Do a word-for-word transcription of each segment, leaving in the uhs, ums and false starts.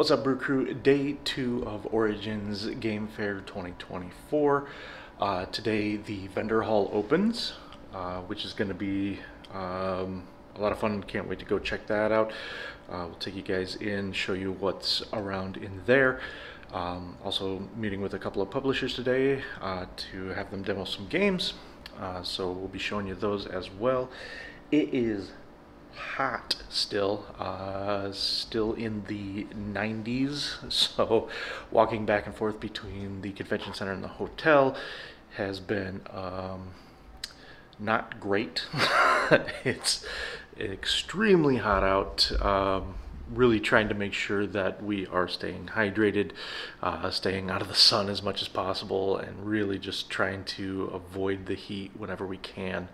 What's up, Brew Crew? Day two of Origins Game Fair twenty twenty-four. Uh, today the vendor hall opens, uh, which is going to be um, a lot of fun. Can't wait to go check that out. Uh, we'll take you guys in, show you what's around in there. Um, also meeting with a couple of publishers today uh, to have them demo some games. Uh, so we'll be showing you those as well. It is hot still, uh, still in the nineties, so walking back and forth between the convention center and the hotel has been um, not great. It's extremely hot out. Um, really trying to make sure that we are staying hydrated, uh, staying out of the sun as much as possible, and really just trying to avoid the heat whenever we can.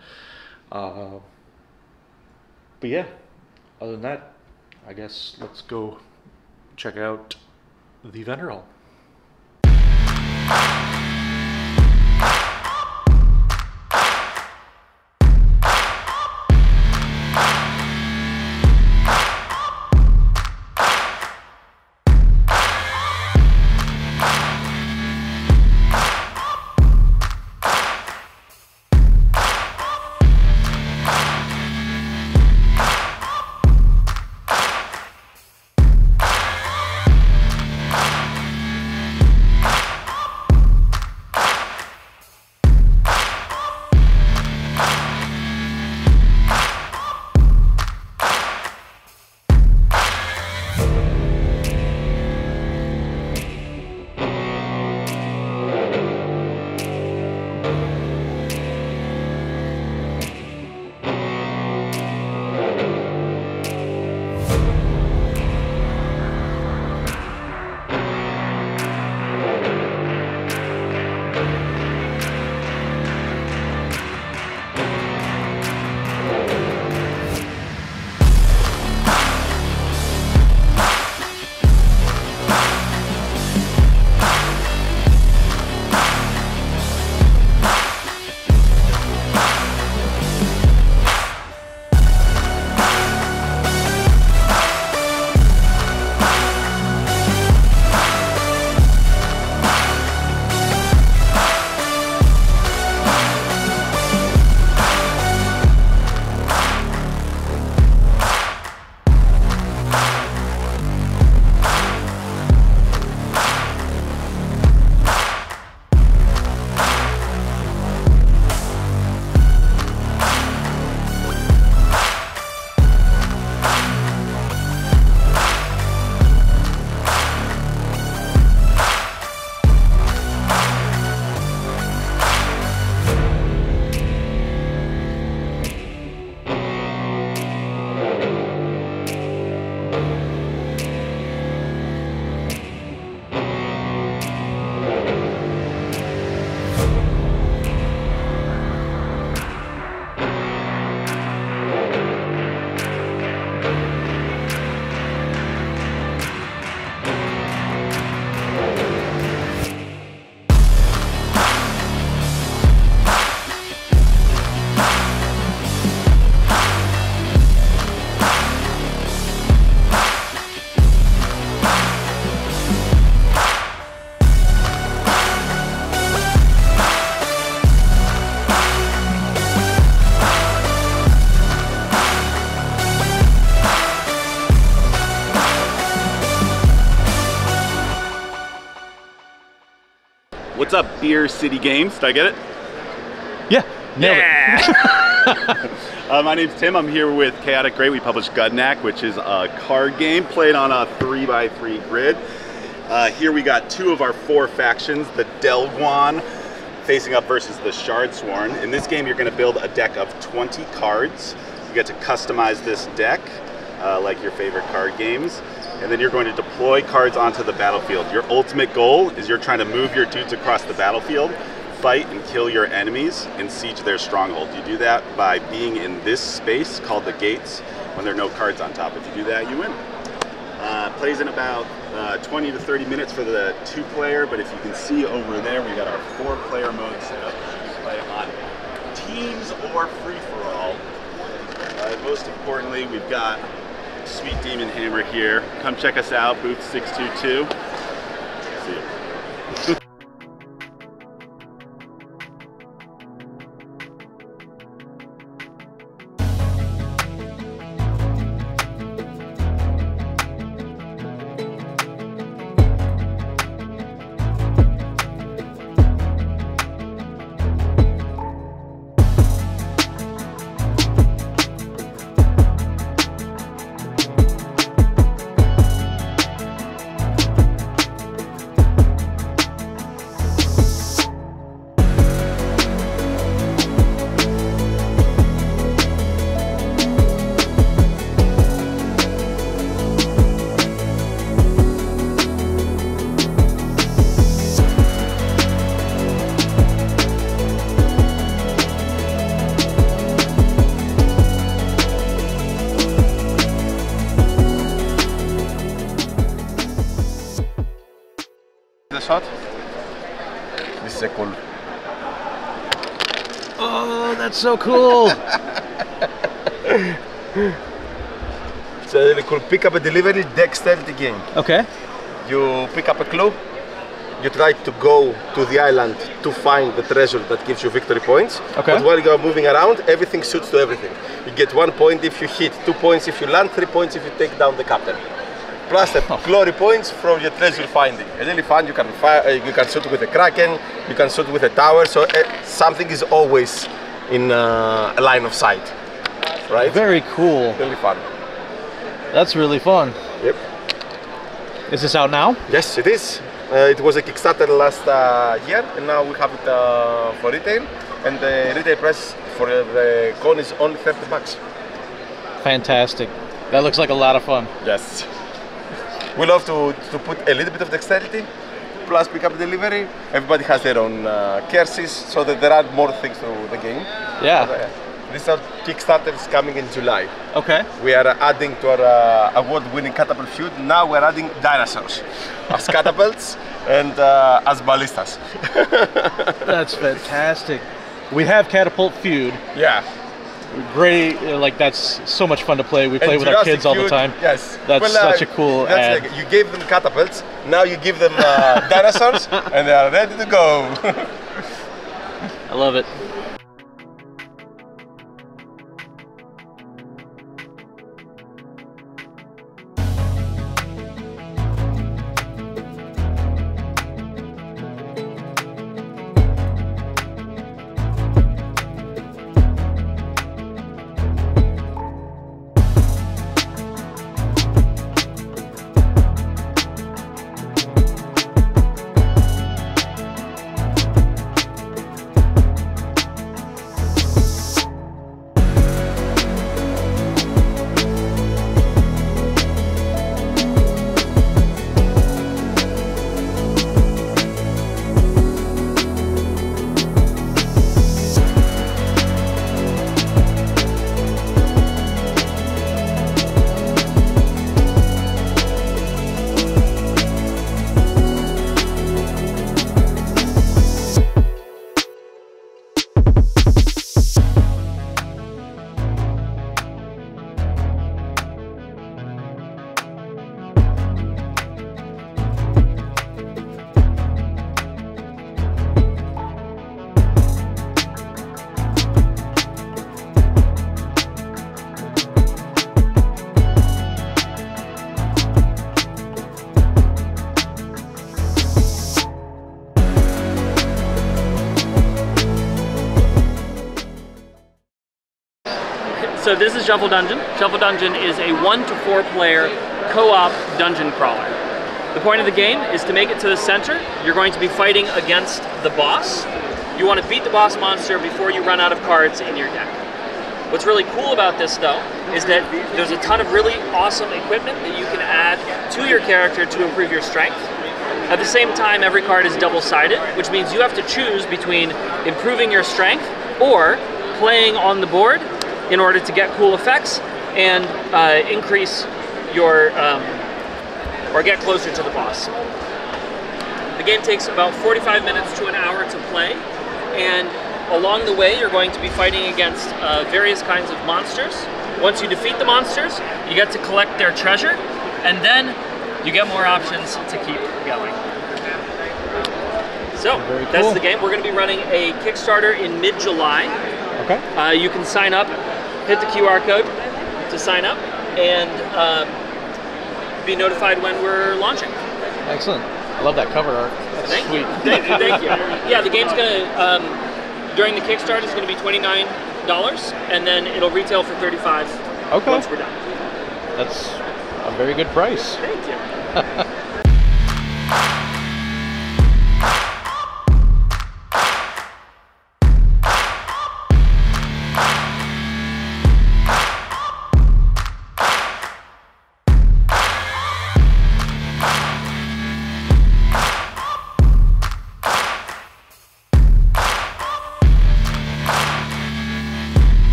Uh, but yeah, other than that, I guess let's go check out the vendor hall. What's up, Beer City Games? Did I get it? Yeah, nailed yeah. it. uh, my name's Tim. I'm here with Chaotic Great. We published Gudnack, which is a card game played on a three by three grid. Uh, here we got two of our four factions, the Delguan facing up versus the Shardsworn. In this game, you're going to build a deck of twenty cards. You get to customize this deck uh, like your favorite card games. And then you're going to deploy cards onto the battlefield. Your ultimate goal is you're trying to move your dudes across the battlefield, fight and kill your enemies, and siege their stronghold. You do that by being in this space called the gates when there are no cards on top. If you do that, you win. Uh, plays in about uh, twenty to thirty minutes for the two player, but if you can see over there, we got our four player mode set up. You can play them on teams or free for all. Uh, most importantly, we've got Sweet Demon Hammer here. Come check us out, booth six two two. See ya. Shot? This is cool. Oh, that's so cool! It's a really cool pick up a delivery deck stealth game. Okay. You pick up a clue, you try to go to the island to find the treasure that gives you victory points. Okay. But while you're moving around, everything shoots to everything. You get one point if you hit, two points if you land, three points if you take down the captain. Plus the glory points from your treasure finding. It's really fun. You can fire, you can shoot with a kraken, you can shoot with a tower. So uh, something is always in uh, a line of sight, right? Very cool. Really fun. That's really fun. Yep. Is this out now? Yes, it is. Uh, it was a Kickstarter last uh, year, and now we have it uh, for retail. And the retail price for the con is only thirty bucks. Fantastic. That looks like a lot of fun. Yes. We love to, to put a little bit of dexterity, plus pick up delivery. Everybody has their own uh, curses, so that there are more things to the game. Yeah. But, uh, these are Kickstarters coming in July. Okay. We are uh, adding to our uh, award-winning Catapult Feud. Now we're adding dinosaurs as catapults and uh, as ballistas. That's fantastic. We have Catapult Feud. Yeah. Great, like that's so much fun to play. We play and with Jurassic our kids all the time. Yes, that's well, uh, such a cool ad. Like, you gave them catapults, now you give them uh, dinosaurs, and they are ready to go. I love it. So this is Shuffle Dungeon. Shuffle Dungeon is a one to four player co-op dungeon crawler. The point of the game is to make it to the center. You're going to be fighting against the boss. You want to beat the boss monster before you run out of cards in your deck. What's really cool about this though is that there's a ton of really awesome equipment that you can add to your character to improve your strength. At the same time, every card is double-sided, which means you have to choose between improving your strength or playing on the board in order to get cool effects and uh, increase your, um, or get closer to the boss. The game takes about forty-five minutes to an hour to play, and along the way you're going to be fighting against uh, various kinds of monsters. Once you defeat the monsters, you get to collect their treasure, and then you get more options to keep going. So, Very cool. that's the game. We're going to be running a Kickstarter in mid-July. Okay. Uh, you can sign up, hit the Q R code to sign up, and um, be notified when we're launching. Excellent. I love that cover art. That's thank sweet. You. Thank you, thank you. Yeah, the game's going to, um, during the Kickstarter, it's going to be twenty-nine dollars, and then it'll retail for thirty-five dollars okay. once we're done. That's a very good price. Thank you.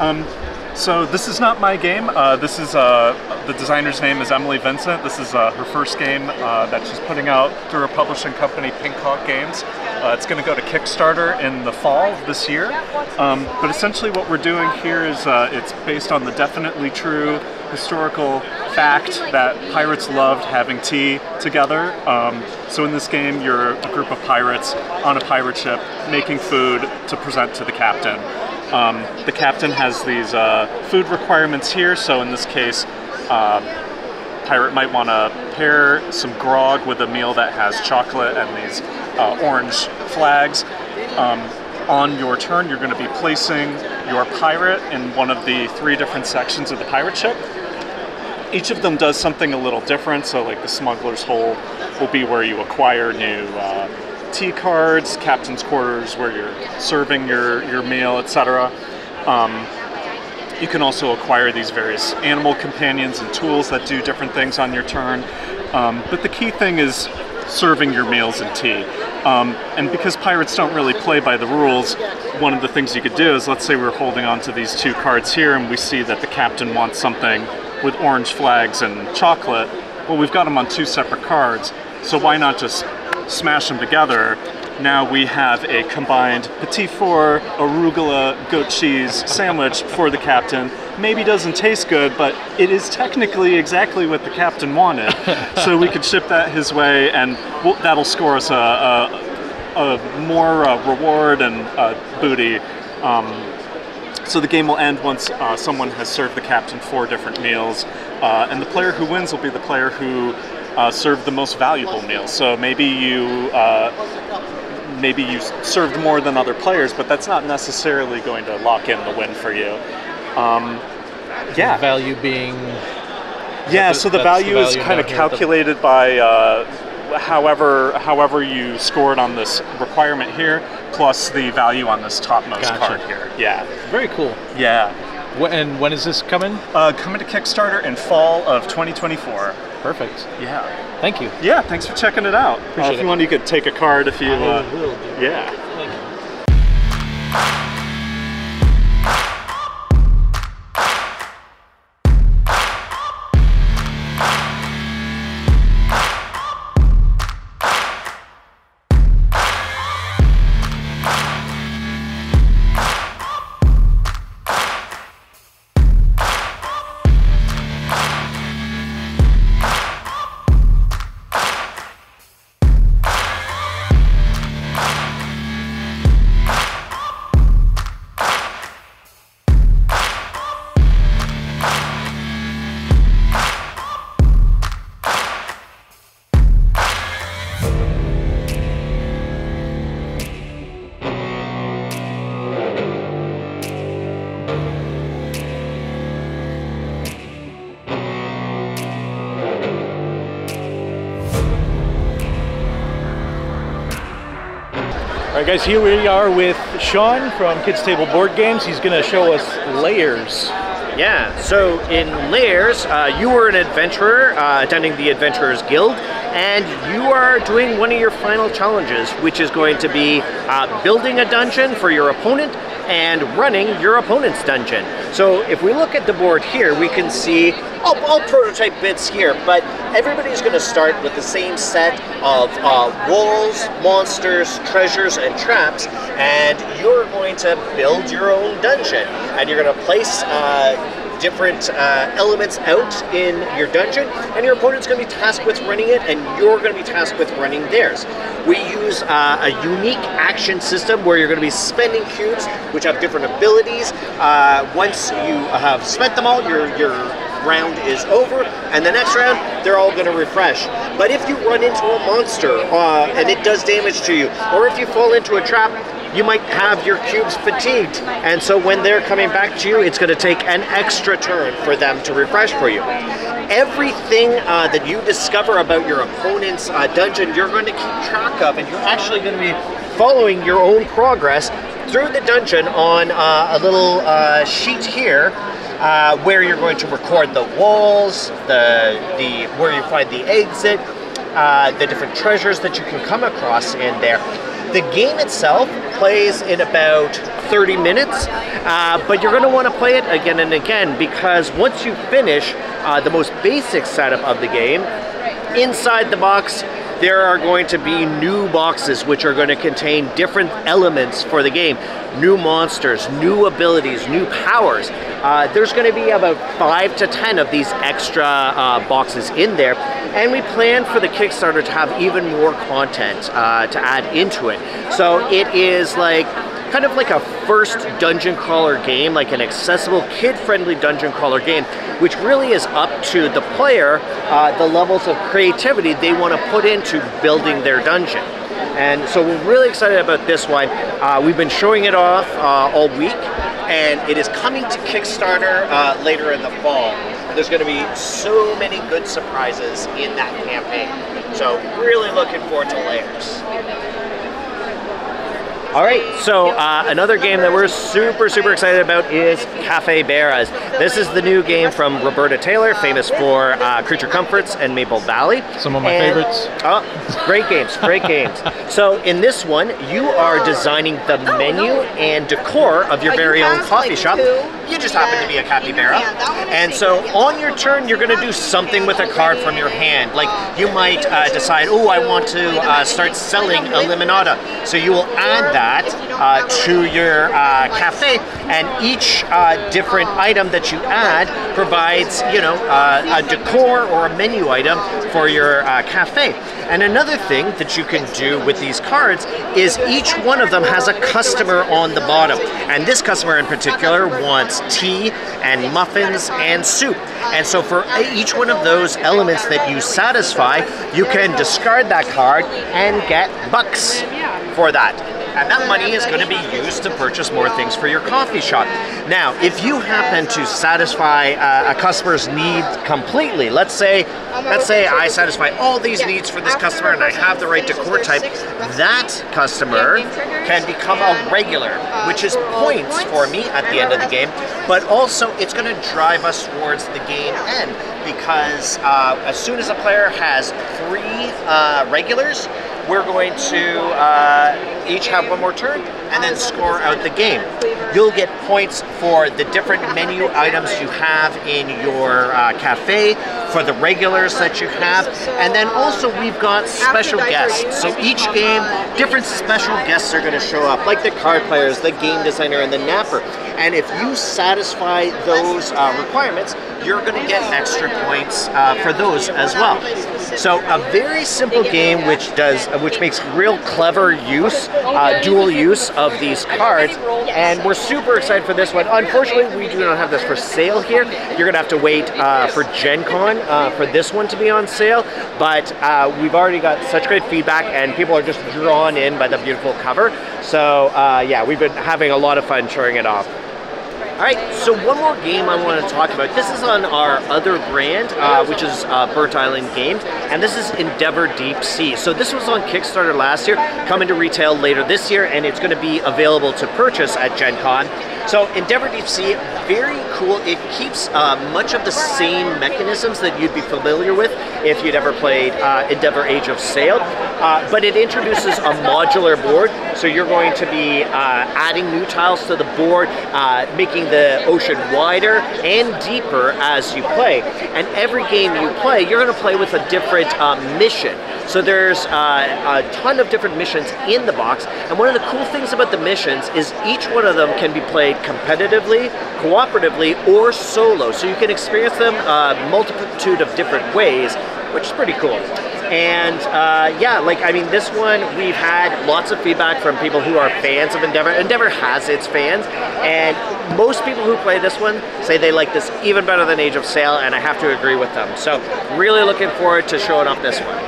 Um, so this is not my game. Uh, this is uh, the designer's name is Emily Vincent. This is uh, her first game uh, that she's putting out through her publishing company, Pink Hawk Games. Uh, it's going to go to Kickstarter in the fall of this year. Um, but essentially, what we're doing here is uh, it's based on the definitely true historical fact that pirates loved having tea together. Um, so in this game, you're a group of pirates on a pirate ship making food to present to the captain. Um, the captain has these uh, food requirements here, so in this case, uh, pirate might want to pair some grog with a meal that has chocolate and these uh, orange flags. Um, on your turn, you're going to be placing your pirate in one of the three different sections of the pirate ship. Each of them does something a little different, so like the smuggler's hold will be where you acquire new uh, tea cards, captain's quarters where you're serving your, your meal, et cetera. Um, you can also acquire these various animal companions and tools that do different things on your turn. Um, but the key thing is serving your meals and tea. Um, and because pirates don't really play by the rules, one of the things you could do is, let's say we're holding on to these two cards here and we see that the captain wants something with orange flags and chocolate. Well, we've got them on two separate cards, so why not just smash them together? Now we have a combined petit four arugula goat cheese sandwich for the captain. Maybe doesn't taste good, but it is technically exactly what the captain wanted. So we could ship that his way, and we'll, that'll score us a, a, a more uh, reward and uh, booty. Um, so the game will end once uh, someone has served the captain four different meals, uh, and the player who wins will be the player who Uh, served the most valuable meal. So maybe you uh, maybe you served more than other players, but that's not necessarily going to lock in the win for you. Um, yeah. The value being... Yeah, so the value, the value is kind of calculated the... by uh, however however you scored on this requirement here, plus the value on this topmost gotcha. card here. Yeah. Very cool. Yeah. And when is this coming? Uh, coming to Kickstarter in fall of twenty twenty-four. Perfect. Yeah. Thank you. Yeah, thanks for checking it out. Appreciate uh, if it. you want, you could take a card if you... Uh, I will do. Yeah. Thank you. Alright guys, here we are with Sean from Kids Table Board Games. He's going to show us Layers. Yeah, so in Layers, uh, you were an adventurer uh, attending the Adventurers Guild, and you are doing one of your final challenges, which is going to be uh, building a dungeon for your opponent and running your opponent's dungeon. So if we look at the board here, we can see all, all prototype bits here, but everybody's going to start with the same set of uh, walls, monsters, treasures, and traps, and you're going to build your own dungeon. And you're going to place uh, different uh, elements out in your dungeon, and your opponent's going to be tasked with running it, and you're going to be tasked with running theirs. We use uh, a unique action system where you're going to be spending cubes, which have different abilities. Uh, once you have spent them all, you're, you're round is over, and the next round they're all going to refresh. But if you run into a monster uh, and it does damage to you, or if you fall into a trap, you might have your cubes fatigued, and so when they're coming back to you, it's going to take an extra turn for them to refresh for you. Everything uh, that you discover about your opponent's uh, dungeon, you're going to keep track of, and you're actually going to be following your own progress through the dungeon on uh, a little uh, sheet here, Uh, where you're going to record the walls, the the where you find the exit, uh, the different treasures that you can come across in there. The game itself plays in about thirty minutes, uh, but you're going to want to play it again and again, because once you finish uh, the most basic setup of the game, inside the box there are going to be new boxes which are going to contain different elements for the game. New monsters, new abilities, new powers. Uh, there's going to be about five to ten of these extra uh, boxes in there. And we plan for the Kickstarter to have even more content uh, to add into it. So it is like kind of like a first dungeon crawler game, like an accessible, kid-friendly dungeon crawler game, which really is up to the player, uh, the levels of creativity they want to put into building their dungeon. And so we're really excited about this one. Uh, we've been showing it off uh, all week, and it is coming to Kickstarter uh, later in the fall. There's going to be so many good surprises in that campaign. So really looking forward to Layers. All right, so uh, another game that we're super, super excited about is Cafe Beras. This is the new game from Roberta Taylor, famous for uh, Creature Comforts and Maple Valley. Some of my and, favorites. Oh, great games, great games. So in this one, you are designing the menu and decor of your very own coffee shop. You just happen to be a capybara. And so on your turn, you're going to do something with a card from your hand. Like you might uh, decide, oh, I want to uh, start selling a limonada. So you will add that Uh, to your uh, cafe, and each uh, different item that you add provides, you know, uh, a decor or a menu item for your uh, cafe. And another thing that you can do with these cards is each one of them has a customer on the bottom, and this customer in particular wants tea and muffins and soup. And so for each one of those elements that you satisfy, you can discard that card and get bucks for that. And that money is going to be used to purchase more things for your coffee shop. Now, if you happen to satisfy uh, a customer's need completely, let's say, let's say I satisfy all these needs for this customer and I have the right decor type, that customer can become a regular, which is points for me at the end of the game, but also it's going to drive us towards the game end, because uh, as soon as a player has three uh, regulars, we're going to uh, each have one more turn and then score out the game. You'll get points for the different menu items you have in your uh, cafe, for the regulars that you have, and then also we've got special guests. So each game, different special guests are going to show up, like the card players, the game designer, and the napper. And if you satisfy those uh, requirements, you're going to get extra points uh, for those as well. So a very simple game which does, which makes real clever use, uh, dual use of these cards, and we're super excited for this one. Unfortunately, we do not have this for sale here. You're going to have to wait uh, for Gen Con uh, for this one to be on sale, but uh, we've already got such great feedback, and people are just drawn in by the beautiful cover. So uh, yeah, we've been having a lot of fun showing it off. Alright, so one more game I want to talk about. This is on our other brand, uh, which is uh, Burnt Island Games, and this is Endeavor Deep Sea. So this was on Kickstarter last year, coming to retail later this year, and it's going to be available to purchase at Gen Con. So Endeavor Deep Sea, very cool. It keeps uh, much of the same mechanisms that you'd be familiar with if you'd ever played uh, Endeavor Age of Sail, uh, but it introduces a modular board. So you're going to be uh, adding new tiles to the board, uh, making the ocean wider and deeper as you play. And every game you play, you're going to play with a different uh, mission. So there's uh, a ton of different missions in the box. And one of the cool things about the missions is each one of them can be played competitively, cooperatively, or solo. So you can experience them a multitude of different ways, which is pretty cool. And uh, yeah, like, I mean, this one, we've had lots of feedback from people who are fans of Endeavor. Endeavor has its fans, and most people who play this one say they like this even better than Age of Sail, and I have to agree with them. So really looking forward to showing off this one.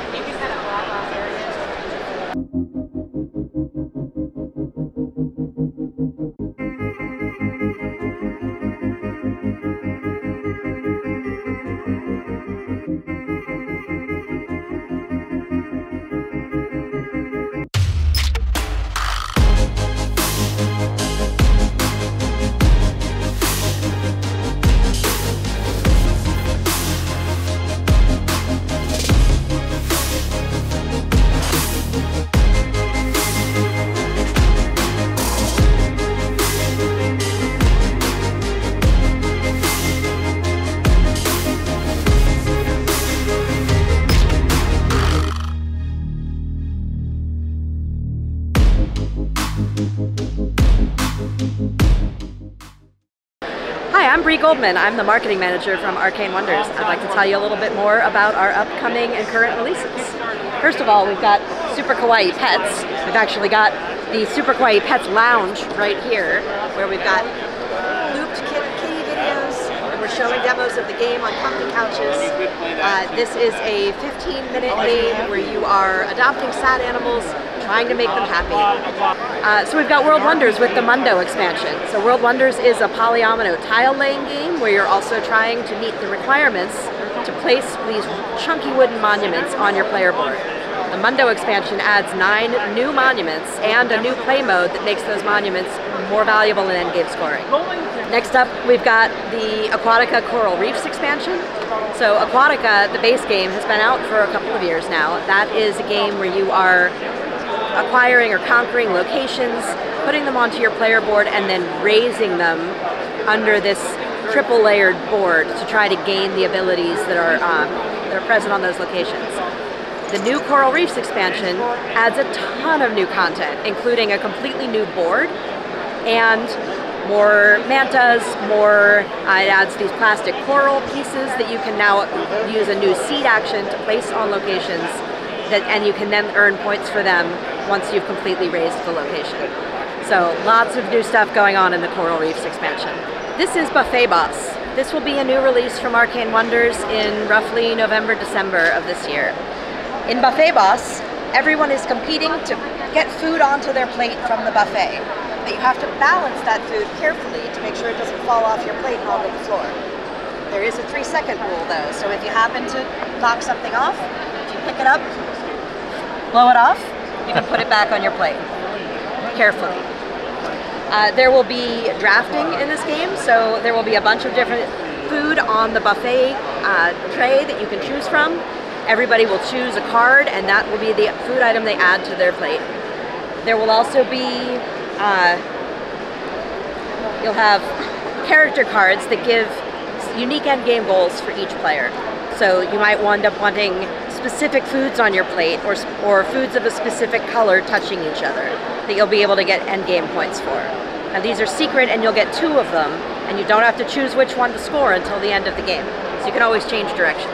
Goldman. I'm the marketing manager from Arcane Wonders. I'd like to tell you a little bit more about our upcoming and current releases. First of all, we've got Super Kawaii Pets. We've actually got the Super Kawaii Pets Lounge right here, where we've got looped kitty videos, and we're showing demos of the game on comfy couches. Uh, this is a fifteen minute game where you are adopting sad animals, trying to make them happy. Uh, so we've got World Wonders with the Mundo expansion. So World Wonders is a polyomino tile laying game where you're also trying to meet the requirements to place these chunky wooden monuments on your player board. The Mundo expansion adds nine new monuments and a new play mode that makes those monuments more valuable in endgame scoring. Next up, we've got the Aquatica Coral Reefs expansion. So Aquatica, the base game, has been out for a couple of years now. That is a game where you are acquiring or conquering locations, putting them onto your player board, and then raising them under this triple layered board to try to gain the abilities that are, um, that are present on those locations. The new Coral Reefs expansion adds a ton of new content, including a completely new board and more mantas, more, uh, it adds these plastic coral pieces that you can now use a new seed action to place on locations, that, and you can then earn points for them once you've completely raised the location. So lots of new stuff going on in the Coral Reefs expansion. This is Buffet Boss. This will be a new release from Arcane Wonders in roughly November, December of this year. In Buffet Boss, everyone is competing to get food onto their plate from the buffet, but you have to balance that food carefully to make sure it doesn't fall off your plate and onto the floor. There is a three second rule though, so if you happen to knock something off, if you pick it up, blow it off, you can put it back on your plate, carefully. Uh, there will be drafting in this game, so there will be a bunch of different food on the buffet uh, tray that you can choose from. Everybody will choose a card, and that will be the food item they add to their plate. There will also be, uh, you'll have character cards that give unique end game goals for each player. So you might wind up wanting specific foods on your plate, or, or foods of a specific color touching each other that you'll be able to get endgame points for. Now these are secret and you'll get two of them, and you don't have to choose which one to score until the end of the game. So you can always change direction.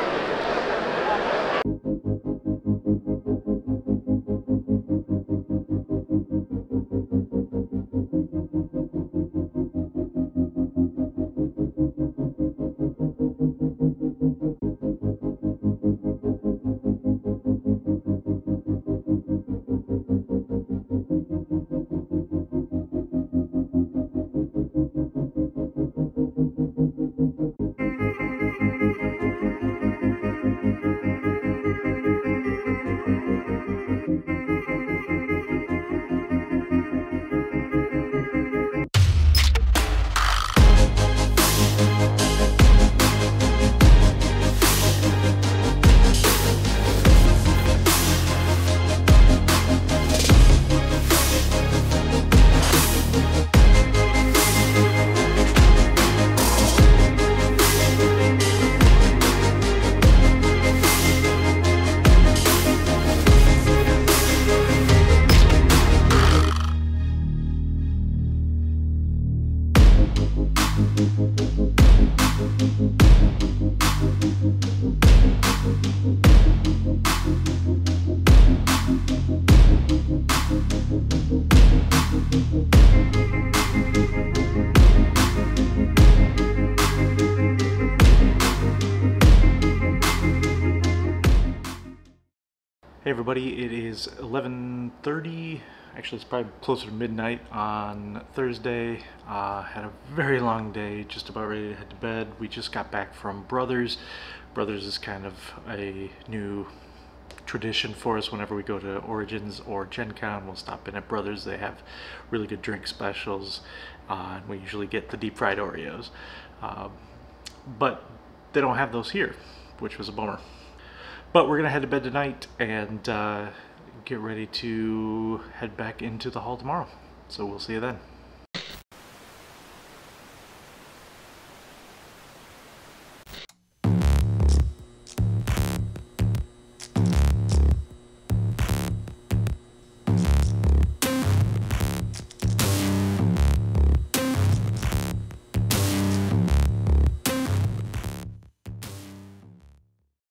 Hey everybody, it is eleven thirty, actually it's probably closer to midnight on Thursday. Uh, had a very long day, just about ready to head to bed. We just got back from Brothers. Brothers is kind of a new tradition for us. Whenever we go to Origins or Gen Con, we'll stop in at Brothers. They have really good drink specials, uh, and we usually get the deep fried Oreos. Uh, but they don't have those here, which was a bummer. But we're going to head to bed tonight and uh, get ready to head back into the hall tomorrow. So we'll see you then.